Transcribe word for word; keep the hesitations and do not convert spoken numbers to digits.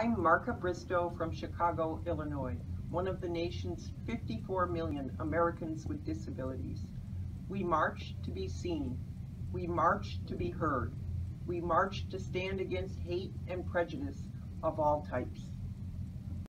I'm Marca Bristo from Chicago, Illinois, one of the nation's fifty-four million Americans with disabilities. We march to be seen. We march to be heard. We march to stand against hate and prejudice of all types.